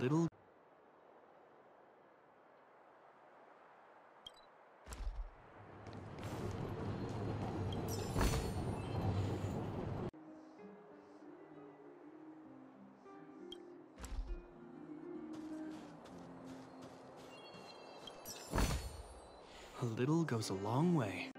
little. A little goes a long way.